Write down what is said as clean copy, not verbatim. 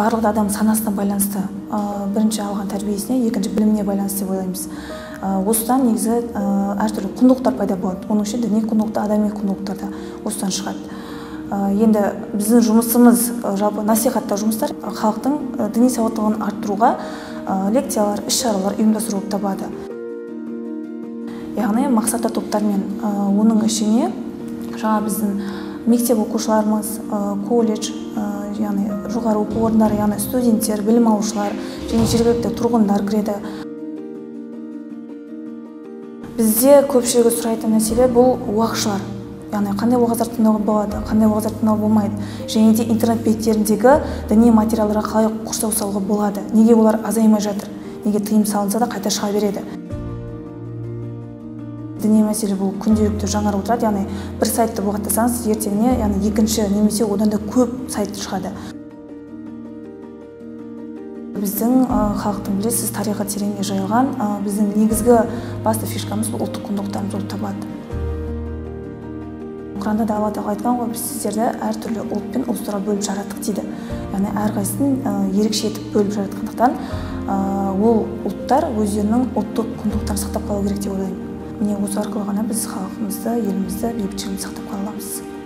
барлық адам санасына байланысты, бірінші алған тәрбиесіне, екінші біліміне байланысты деп ойлаймыз. Осыдан негізі әртүрлі құндылықтар пайда болады. Оның ішінде діни құндылықтар, адами құндылықтар да осыдан шығады. Енді біздің жұмысымыз жалпы насихатта жұмыстар халықтың діни сауаттылығын арттыруға лекциялар, іс-шаралар ұйымдастыру болып табады. Яғни мақсатты топтармен оның ішіне жаңа біздің мектеп оқушыларымыз, колледж, яғни жоғары оқу орындары, яғни студенттер, білім алушылар және жергілікті тұрғындар кіреді. Бізде көпшілігі сұрайтын мәселе бұл уағызшылар. Яғни қандай уағыздар тыңдауға болады, қандай уағыздар тыңдауға болмайды. Және де интернет беттеріндегі діни материалдарға қалай қоршау салуға болады. Неге олар азаймай жатыр? Неге тыйым салынса да қайта шыға береді? Діни мәселе бұл күнделікті жаңарып отырады, яғни бір сайтты бұғаттасаңыз, ертеңіне яғни екінші немесе одан да көп сайт шығады. Біздің халықтың білесіз тарихы тереңге жайылған, біздің негізгі басты фишкамыз бұл ұлттық құндылықтарымыз болып табады. Құранда да Алла тағала айтқан ғой, біз сіздерді әртүрлі ұлт пен ұлыстарға бөліп жараттық дейді. Яғни әрқайсысын ерекше етіп бөліп жаратқандықтан ол ұлттар өздерінің ұлттық құндылықтарын сақтап қалу керек деп ойлаймын. Міне, осы арқылы ғана біз халқымызды, елімізді, бейбітшілігімізді сақтап қала аламыз.